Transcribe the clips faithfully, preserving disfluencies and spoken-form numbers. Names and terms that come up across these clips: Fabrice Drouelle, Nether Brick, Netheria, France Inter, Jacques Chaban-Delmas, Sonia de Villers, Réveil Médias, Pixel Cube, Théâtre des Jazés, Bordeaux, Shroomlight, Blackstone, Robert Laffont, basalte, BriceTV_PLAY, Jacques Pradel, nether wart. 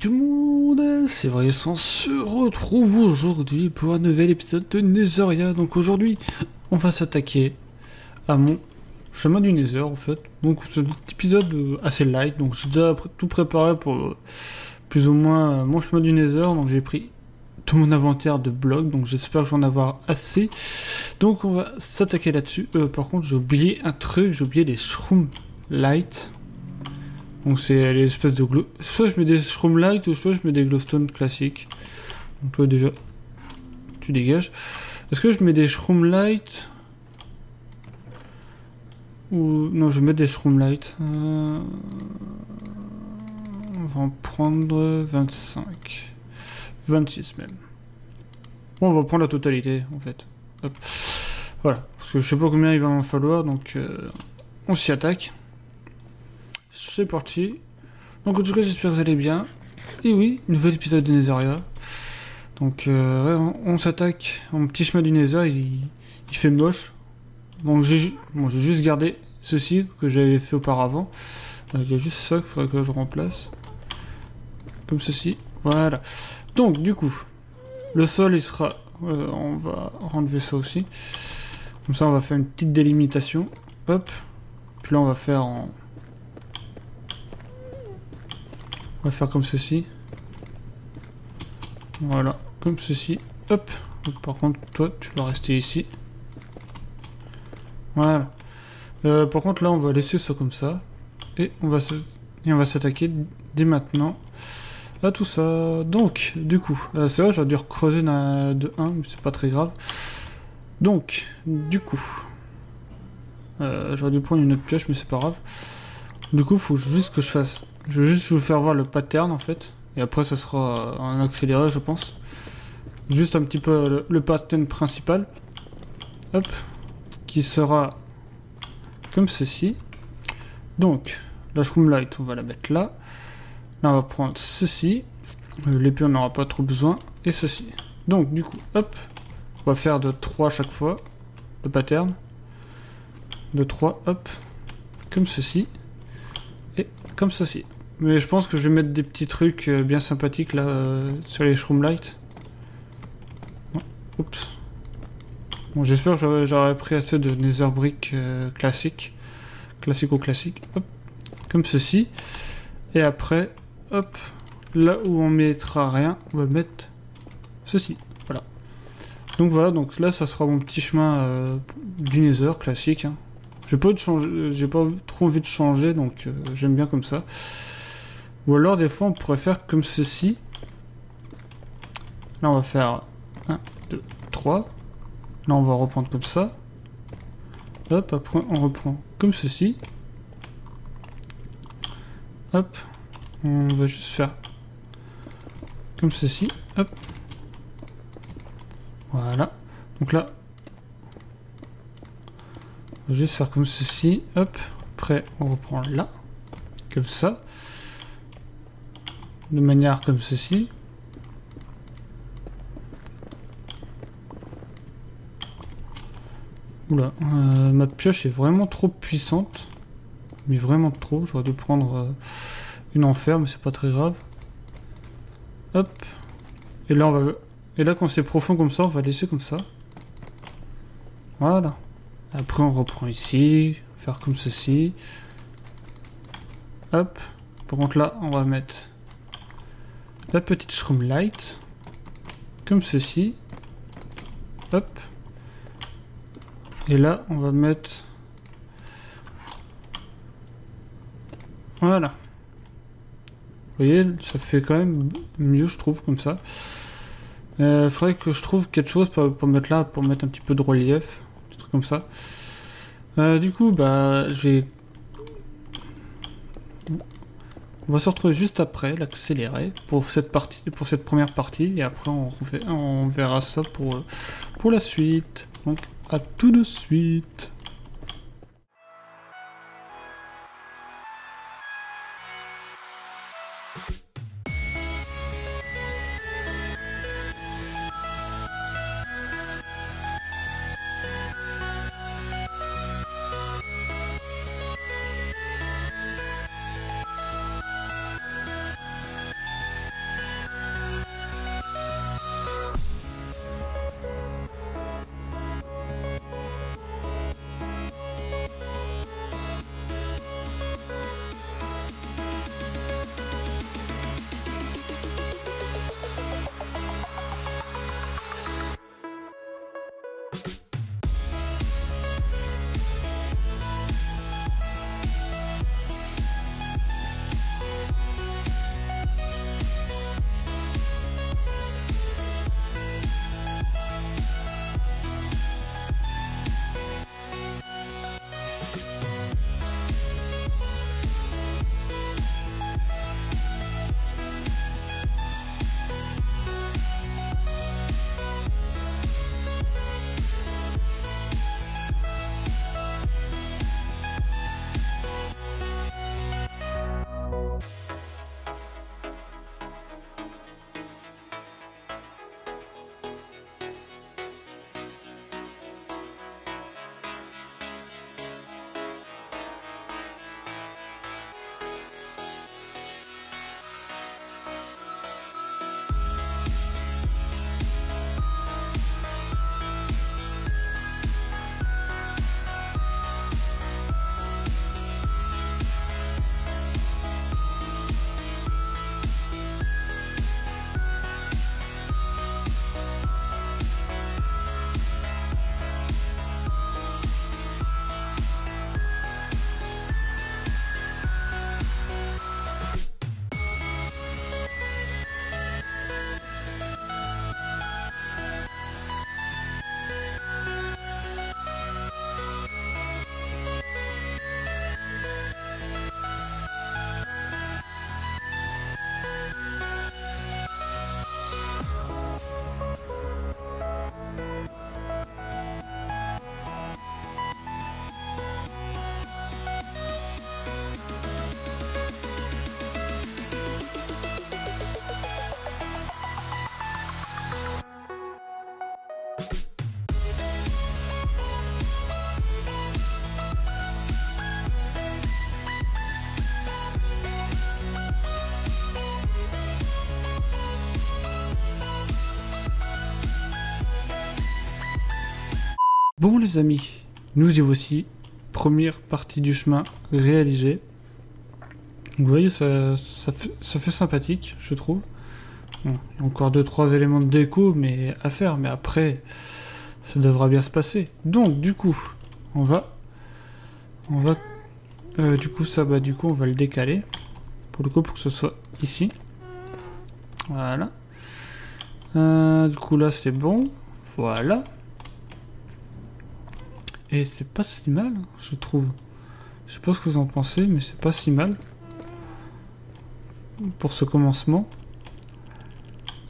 Salut tout le monde, c'est Brice, on se retrouve aujourd'hui pour un nouvel épisode de Netheria. Donc aujourd'hui, on va s'attaquer à mon chemin du Nether en fait. Donc c'est un épisode assez light, donc j'ai déjà tout préparé pour plus ou moins mon chemin du Nether. Donc j'ai pris tout mon inventaire de blocs, donc j'espère que j'en avoir assez. Donc on va s'attaquer là-dessus. Euh, par contre, j'ai oublié un truc, j'ai oublié les Shroomlight. Donc c'est l'espèce de glow... Soit je mets des Shroomlight ou soit je mets des glowstone classiques. Donc toi déjà, tu dégages. Est-ce que je mets des Shroomlight ou... Non, je mets des Shroomlight. Euh... On va en prendre vingt-cinq. vingt-six même. Bon, on va prendre la totalité en fait. Hop. Voilà, parce que je sais pas combien il va en falloir, donc euh... on s'y attaque. C'est parti. Donc en tout cas j'espère que vous allez bien. Et oui, nouvel épisode de Netheria. Donc euh, on, on s'attaque en petit chemin du Nether. Il, il fait moche. Donc j'ai bon, j'ai juste gardé ceci que j'avais fait auparavant. Il euh, y a juste ça qu'il faudrait que je remplace. Comme ceci. Voilà. Donc du coup, le sol il sera... Euh, on va enlever ça aussi. Comme ça on va faire une petite délimitation. Hop. Puis là on va faire en... On va faire comme ceci. Voilà, comme ceci. Hop. Donc, par contre, toi, tu vas rester ici. Voilà. Euh, par contre, là, on va laisser ça comme ça. Et on va se... et on va s'attaquer dès maintenant à tout ça. Donc, du coup, euh, c'est vrai, j'aurais dû recreuser d'un, de un, mais c'est pas très grave. Donc, du coup, euh, j'aurais dû prendre une autre pioche, mais c'est pas grave. Du coup, faut juste que je fasse... Je vais juste vous faire voir le pattern en fait, et après ça sera en accéléré je pense. Juste un petit peu le, le pattern principal, hop, qui sera comme ceci. Donc, la Shroomlight on va la mettre là. Là on va prendre ceci, l'épée on n'aura pas trop besoin, et ceci. Donc du coup, hop, on va faire de trois à chaque fois, le pattern. De trois, hop, comme ceci. Et comme ceci. Mais je pense que je vais mettre des petits trucs bien sympathiques là euh, sur les Shroomlight. Oh, oups. Bon, j'espère que j'aurais pris assez de Nether Brick euh, classique. Classico-classique. Hop. Comme ceci. Et après, hop, là où on mettra rien, on va mettre ceci. Voilà. Donc voilà, donc là ça sera mon petit chemin euh, du Nether classique. Hein. J'ai pas, pas trop envie de changer, donc euh, j'aime bien comme ça. Ou alors des fois on pourrait faire comme ceci. Là on va faire un, deux, trois. Là on va reprendre comme ça. Hop, après on reprend comme ceci. Hop, on va juste faire comme ceci. Hop. Voilà. Donc là... juste faire comme ceci, hop, après on reprend là, comme ça, de manière comme ceci. Oula, euh, ma pioche est vraiment trop puissante, mais vraiment trop, j'aurais dû prendre euh, une enfer, mais c'est pas très grave. Hop, et là on va, et là quand c'est profond comme ça, on va laisser comme ça. Voilà. Après on reprend ici, faire comme ceci. Hop. Par contre là on va mettre la petite Shroomlight. Comme ceci. Hop. Et là on va mettre... Voilà. Vous voyez, ça fait quand même mieux je trouve comme ça. Il euh, faudrait que je trouve quelque chose pour, pour mettre là, pour mettre un petit peu de relief. Comme ça. Euh, du coup, bah, j'ai. On va se retrouver juste après, l'accélérer pour cette partie, pour cette première partie, et après on, refait, on verra ça pour pour la suite. Donc, à tout de suite. Bon les amis, nous y voici, première partie du chemin réalisée. Vous voyez, ça, ça, fait, ça fait sympathique, je trouve. Bon, il y a encore deux trois éléments de déco mais à faire, mais après, ça devra bien se passer. Donc du coup, on va... On va euh, du coup, ça, bah du coup, on va le décaler. Pour le coup, pour que ce soit ici. Voilà. Euh, du coup, là, c'est bon. Voilà. Et c'est pas si mal, je trouve. Je sais pas ce que vous en pensez, mais c'est pas si mal pour ce commencement.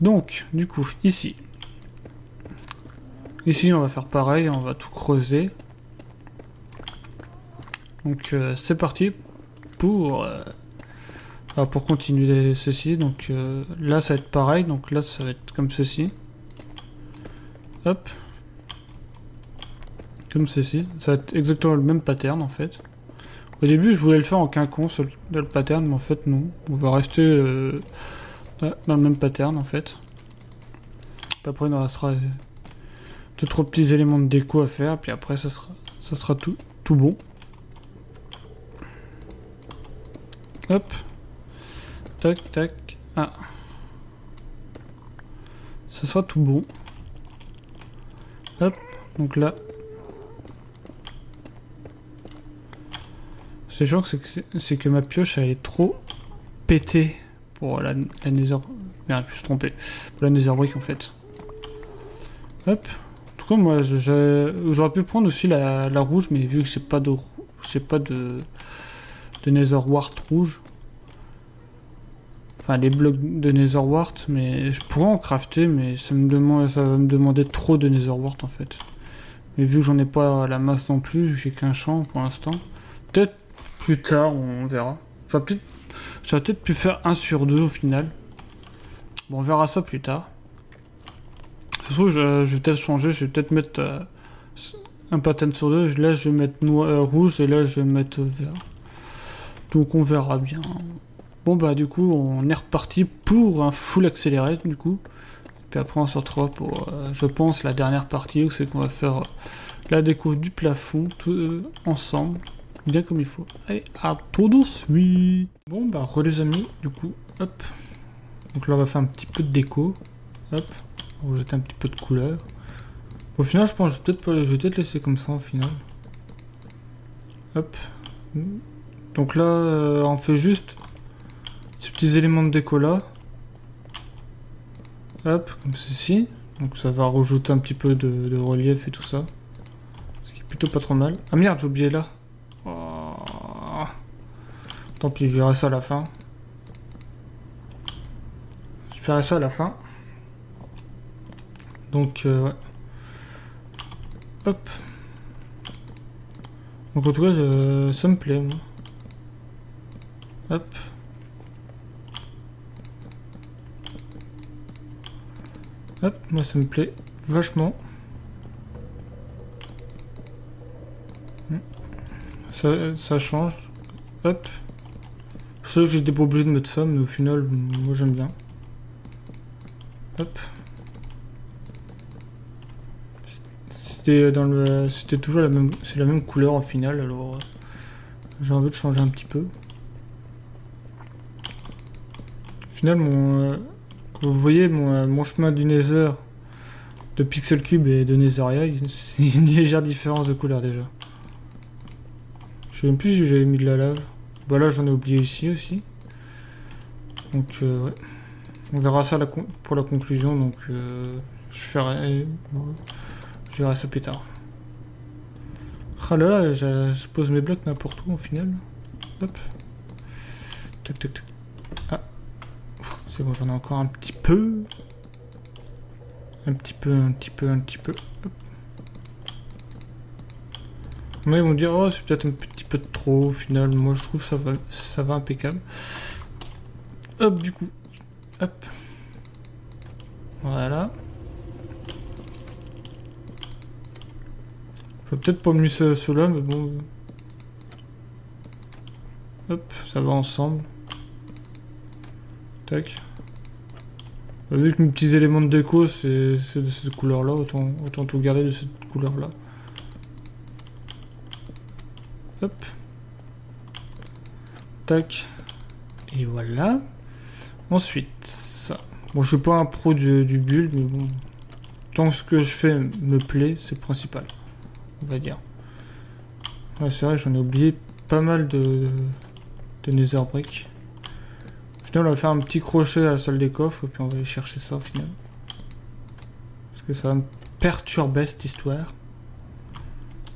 Donc, du coup, ici. Ici, on va faire pareil, on va tout creuser. Donc, euh, c'est parti pour, euh, pour continuer ceci. Donc, euh, là, ça va être pareil. Donc, là, ça va être comme ceci. Hop. Comme ceci, ça va être exactement le même pattern en fait. Au début je voulais le faire en quinconce le pattern, mais en fait non, on va rester euh, dans le même pattern en fait. Après il en restera deux trois petits éléments de déco à faire, puis après ça sera, ça sera tout, tout bon. Hop, tac tac, ah, ça sera tout bon. Hop, donc là. C'est chiant, c'est que ma pioche elle est trop pétée pour la, la nether... Merde, je me suis trompé. Pour la nether brick en fait. Hop. En tout cas, moi, j'aurais pu prendre aussi la, la rouge, mais vu que j'ai pas de... J'ai pas de... De nether wart rouge. Enfin, les blocs de nether wart, mais je pourrais en crafter, mais ça, me demande, ça va me demander trop de nether wart en fait. Mais vu que j'en ai pas la masse non plus, j'ai qu'un champ pour l'instant. Peut-être... Plus tard, on verra. J'aurais peut-être, j'aurais peut-être pu faire un sur deux au final. Bon, on verra ça plus tard. Ça se trouve, je, je vais peut-être changer. Je vais peut-être mettre euh, un pattern sur deux. Là, je vais mettre noir, euh, rouge et là, je vais mettre vert. Donc, on verra bien. Bon, bah, du coup, on est reparti pour un full accéléré, du coup. Puis après, on se retrouve pour, euh, je pense, la dernière partie où c'est qu'on va faire euh, la déco du plafond, tout, euh, ensemble. Bien comme il faut. Allez, à tout de suite. Bon bah re les amis, du coup, hop. Donc là on va faire un petit peu de déco. Hop, on va jeter un petit peu de couleur. Au final je pense que je vais peut-être peut laisser comme ça au final. Hop. Donc là euh, on fait juste ces petits éléments de déco là. Hop, comme ceci. Donc ça va rajouter un petit peu de, de relief et tout ça. Ce qui est plutôt pas trop mal. Ah merde, j'ai oublié là. Oh. Tant pis, je verrai ça à la fin. Je ferai ça à la fin. Donc, euh, ouais. Hop. Donc, en tout cas, euh, ça me plaît, moi. Hop. Hop, moi, ça me plaît vachement. Ça, ça change. Hop. Je sais que j'étais pas obligé de mettre ça, mais au final, moi j'aime bien. Hop. C'était dans le, c'était toujours la même, c'est la même couleur au final, alors euh, j'ai envie de changer un petit peu. Au final, mon, euh, comme vous voyez, mon, euh, mon chemin du Nether, de Pixel Cube et de Netheria, c'est une légère différence de couleur déjà. Je sais même plus si j'avais mis de la lave. Bah là j'en ai oublié ici aussi. Donc euh, ouais. On verra ça la pour la conclusion. Donc euh, je ferai... Je verrai ça plus tard. Ah là là, je pose mes blocs n'importe où au final. Hop. Tac tac tac. Ah. C'est bon, j'en ai encore un petit peu. Un petit peu, un petit peu, un petit peu. Hop. Mais ils vont dire, oh c'est peut-être un petit peu de trop au final, moi je trouve ça va, ça va impeccable. Hop du coup, hop, voilà. Je vais peut-être pas mieux cela, mais bon. Hop, ça va ensemble. Tac. Vu que mes petits éléments de déco c'est de cette couleur là, autant, autant tout garder de cette couleur là. Hop. Tac. Et voilà. Ensuite, ça. Bon, je suis pas un pro du, du build, mais bon. Tant que ce que je fais me plaît, c'est le principal. On va dire. Ouais, c'est vrai, j'en ai oublié pas mal de, de Nether Brick. Au final, on va faire un petit crochet à la salle des coffres, et puis on va aller chercher ça au final. Parce que ça va me perturber cette histoire.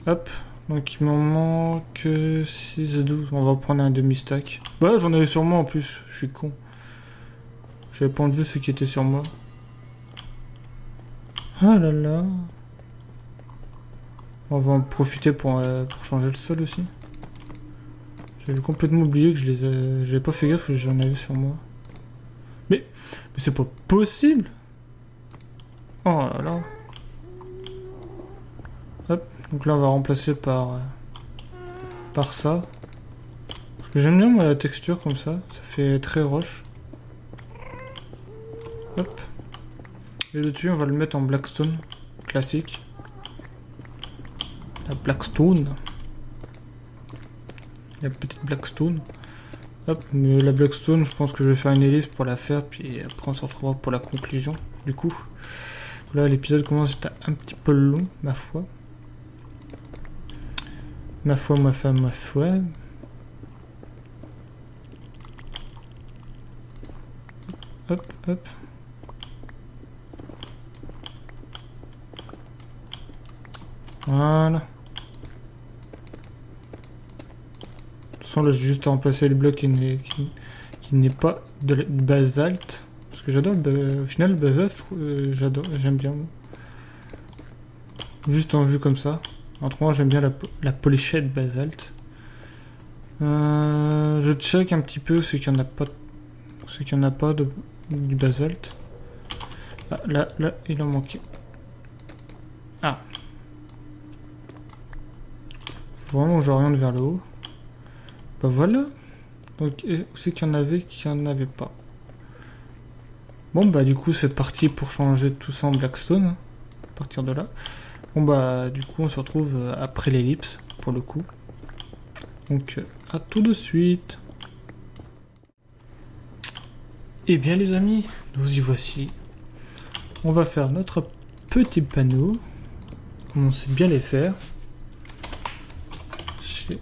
Hop. Donc il m'en manque six, douze. On va prendre un demi-stack. Bah j'en avais sur moi en plus. Je suis con. J'avais pas enlevé ce qui était sur moi. Ah là là. On va en profiter pour, euh, pour changer le sol aussi. J'avais complètement oublié que je les euh, j'avais pas fait gaffe que j'en avais sur moi. Mais, mais c'est pas possible. Oh là là. Hop. Donc là on va remplacer par, euh, par ça. Parce que j'aime bien moi la texture comme ça, ça fait très roche. Hop. Et le dessus on va le mettre en Blackstone, classique. La Blackstone. La petite Blackstone. Hop, mais la Blackstone je pense que je vais faire une ellipse pour la faire, puis après on se retrouvera pour la conclusion du coup. Là l'épisode commence à être un petit peu long, ma foi. Ma foi, ma femme, ma foi. Hop, hop. Voilà. De toute façon, là, j'ai juste à remplacer le bloc qui n'est qui, qui n'est pas de, de basalte. Parce que j'adore, au final, le basalte, euh, j'adore, j'aime bien. Juste en vue comme ça. Entre moi, j'aime bien la, la poléchette basalte. Euh, je check un petit peu ce qu'il n'y en a pas, ce qu'il n'y en a pas de, du basalte. Ah, là, là, il en manquait. Ah. Faut vraiment que j'oriente vers le haut. Bah voilà. Donc, où c'est qu'il y en avait, qu'il n'y en avait pas. Bon, bah du coup, c'est parti pour changer tout ça en Blackstone. Hein, à partir de là. Bon bah du coup on se retrouve après l'ellipse pour le coup. Donc à tout de suite. Et bien les amis, nous y voici. On va faire notre petit panneau. Comme on sait bien les faire. Chez,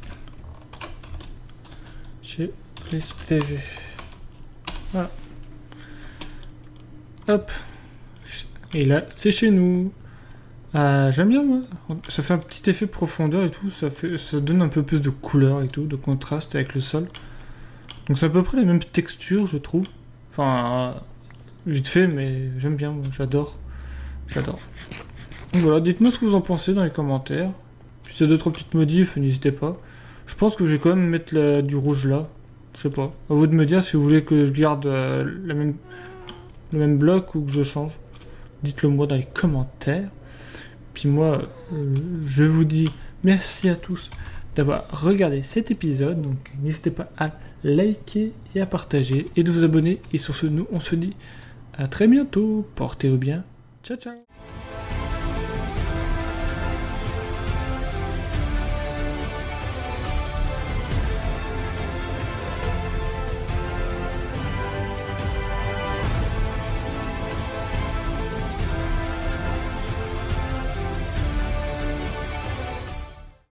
chez BriceTV. Voilà. Hop. Et là c'est chez nous. Euh, j'aime bien moi, ça fait un petit effet profondeur et tout, ça, fait, ça donne un peu plus de couleur et tout, de contraste avec le sol. Donc c'est à peu près la même texture je trouve, enfin euh, vite fait mais j'aime bien, j'adore, j'adore. Donc voilà, dites-moi ce que vous en pensez dans les commentaires, puis c'est deux trois petites modifs, n'hésitez pas. Je pense que je vais quand même mettre la, du rouge là, je sais pas, à vous de me dire si vous voulez que je garde euh, la même, le même bloc ou que je change, dites-le moi dans les commentaires. Puis moi, euh, je vous dis merci à tous d'avoir regardé cet épisode. Donc n'hésitez pas à liker et à partager et de vous abonner. Et sur ce, nous, on se dit à très bientôt. Portez-vous bien. Ciao, ciao.